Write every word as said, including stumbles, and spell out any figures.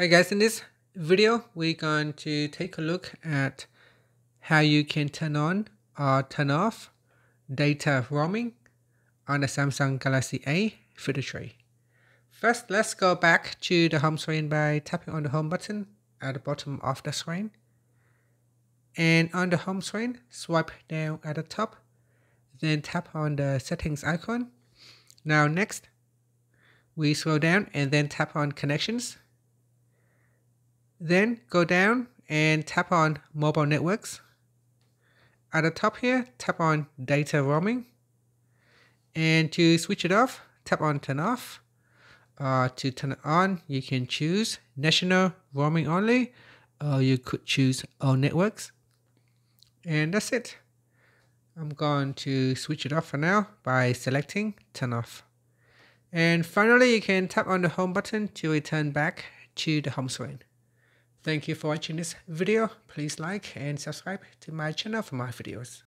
Hey guys, in this video we're going to take a look at how you can turn on or turn off data roaming on the Samsung Galaxy A fifty-three. First, let's go back to the home screen by tapping on the home button at the bottom of the screen. And on the home screen, swipe down at the top, then tap on the settings icon. Now next, we scroll down and then tap on connections. Then go down and tap on mobile networks. At the top here, tap on data roaming. And to switch it off, tap on turn off. Uh, to turn it on, you can choose national roaming only, or you could choose all networks. And that's it. I'm going to switch it off for now by selecting turn off. And finally, you can tap on the home button to return back to the home screen. Thank you for watching this video. Please like and subscribe to my channel for more videos.